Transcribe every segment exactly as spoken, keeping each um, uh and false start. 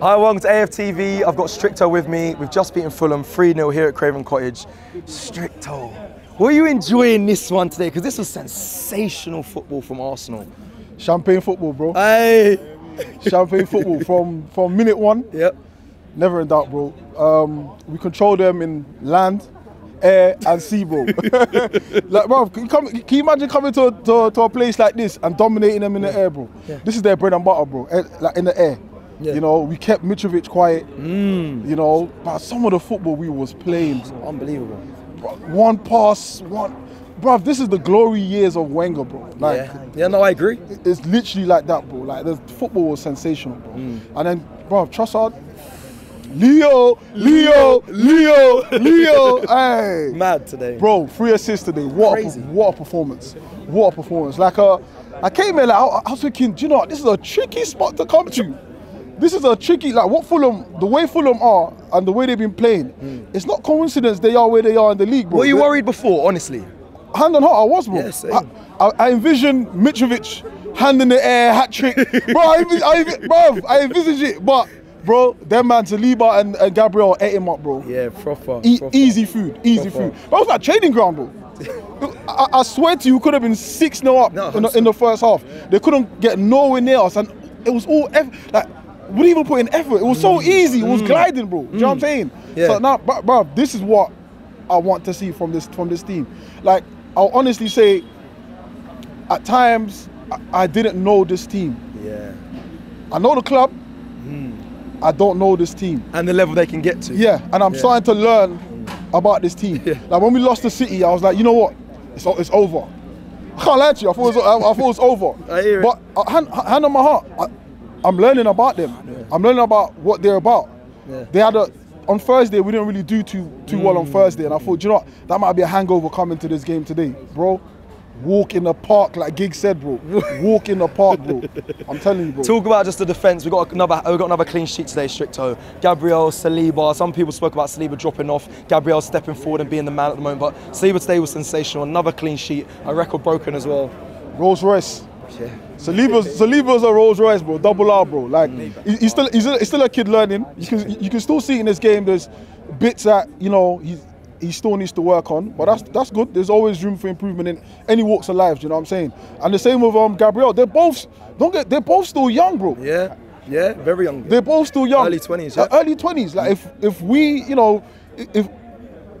Hi, welcome to A F T V. I've got Stricto with me. We've just beaten Fulham three nil here at Craven Cottage. Stricto, were you enjoying this one today? Because this was sensational football from Arsenal. Champagne football, bro. Hey! Champagne football from, from minute one. Yep. Never in doubt, bro. Um, we control them in land, air and sea, bro. Like, bro, can you, come, can you imagine coming to, to, to a place like this and dominating them in yeah. the air, bro? Yeah. This is their bread and butter, bro. Air, like, in the air. Yeah. You know, we kept Mitrovic quiet, mm. you know, but some of the football we was playing. Bro. Unbelievable. Bro, one pass, one... Bruv, this is the glory years of Wenger, bro. Like, yeah. yeah, no, I agree. It's literally like that, bro. Like, the football was sensational, bro. Mm. And then, bruv, Trossard, Leo, Leo, Leo, Leo, hey. Mad today. Bro, three assists today. What a, what a performance. What a performance. Like, uh, I came here, like, I, I was thinking, do you know what? This is a tricky spot to come to. This is a tricky, like what Fulham, the way Fulham are and the way they've been playing, mm. it's not coincidence they are where they are in the league, bro. Were you They're, worried before, honestly? Hand on heart, I was, bro. Yes, I, I, I envisioned Mitrovic, hand in the air, hat trick. Bro, I, I, bro, I envisaged it, but bro, them man, Saliba and, and Gabriel ate him up, bro. Yeah, proper. E proper. Easy food, easy proper. food. That was like training ground, bro. I, I swear to you, could have been six nil up no, in, the, in the first half. Yeah. They couldn't get nowhere near us, and it was all, like, we didn't even put in effort. It was mm. so easy. It was mm. gliding, bro. Mm. Do you know what I'm saying? Yeah. So now, bro, bro, this is what I want to see from this from this team. Like, I'll honestly say, at times I, I didn't know this team. Yeah. I know the club. Mm. I don't know this team. And the level they can get to. Yeah. And I'm yeah. starting to learn mm. about this team. Yeah. Like when we lost to City, I was like, you know what? It's it's over. I can't lie to you. I thought it was, I, I thought it was over. I hear but it. hand hand on my heart. I, I'm learning about them. Yeah. I'm learning about what they're about. Yeah. They had a, on Thursday, we didn't really do too too mm. well on Thursday. And I thought, you know what? That might be a hangover coming to this game today. Bro, walk in the park, like Gig said, bro. Walk in the park, bro. I'm telling you, bro. Talk about just the defense. We got another we got another clean sheet today, Stricto. Gabriel, Saliba. Some people spoke about Saliba dropping off. Gabriel stepping forward and being the man at the moment. But Saliba today was sensational. Another clean sheet. A record broken as well. Rolls Royce. Yeah. Saliba's, Saliba's a Rolls Royce, bro. Double R, bro. Like mm. he's still he's, a, he's still a kid learning. You can you can still see in this game there's bits that you know he he still needs to work on, but that's that's good. There's always room for improvement in any walks of life. Do you know what I'm saying? And the same with um Gabriel. They're both don't get they're both still young, bro. Yeah, yeah, very young. They're both still young. Early twenties. Yeah. Like, early twenties. Like if if we you know if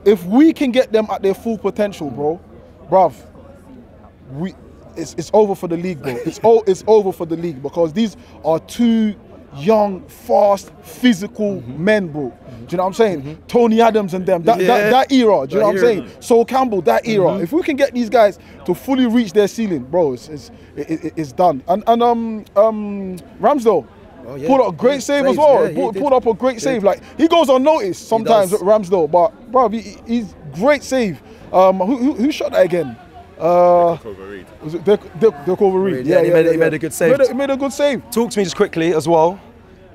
if we can get them at their full potential, bro, bruv, we. It's, it's over for the league, bro. It's, o it's over for the league because these are two young, fast, physical mm-hmm. men, bro. Mm-hmm. Do you know what I'm saying? Mm-hmm. Tony Adams and them, that, yeah. that, that era. Do you that know what I'm saying? Sol Campbell, that era. Mm-hmm. If we can get these guys to fully reach their ceiling, bro, it's, it's, it, it's done. And, and um, um, Ramsdough. Oh, yeah. Pulled up a great he save saves. as well. Yeah, pulled, pulled up a great yeah. save. Like he goes unnoticed sometimes at Ramsdough, but bro, he, he's great save. Um, who, who, who shot that again? Uh, Decova Reid. Was it Decova Reid? Yeah, yeah, he, made, yeah, he yeah. made a good save. He made, a, he made a good save. Talk to me just quickly as well.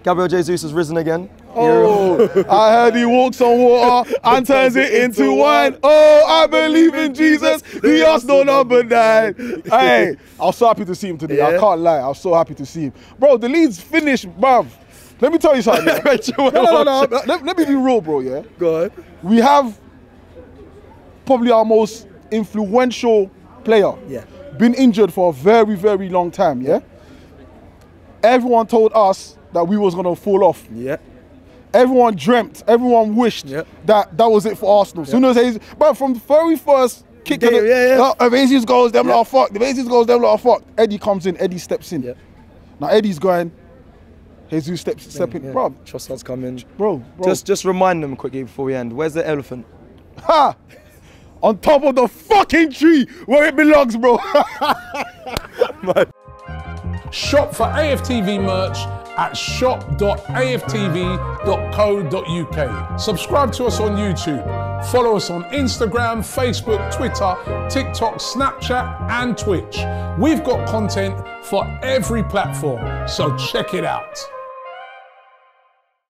Gabriel Jesus has risen again. Oh, I heard he walks on water and turns it into wine. Oh, I believe in Jesus, the Arsenal number nine. Hey, I was so happy to see him today. Yeah. I can't lie, I was so happy to see him. Bro, the lead's finished, bruv. Let me tell you something. Yeah. no, no, no, no. Let, let me be real, bro, yeah? Go ahead. We have probably our most influential player, yeah, been injured for a very, very long time, yeah? Everyone told us that we was gonna fall off. Yeah. Everyone dreamt, everyone wished yeah. that that was it for Arsenal. Yeah. Soon as he's, but from the very first kick, Damn, of the, yeah, yeah. the Avengers goes, them yeah. lot are fucked. The Avengers goes, them lot are fucked. Eddie comes in, Eddie steps in. Yeah. Now Eddie's going, Jesus steps, stepping, yeah. bro. Trossard's coming. Bro, bro. Just, just remind them quickly before we end, where's the elephant? Ha! On top of the fucking tree where it belongs, bro. Shop for A F T V merch at shop dot A F T V dot co dot U K. Subscribe to us on YouTube. Follow us on Instagram, Facebook, Twitter, TikTok, Snapchat, and Twitch. We've got content for every platform, so check it out.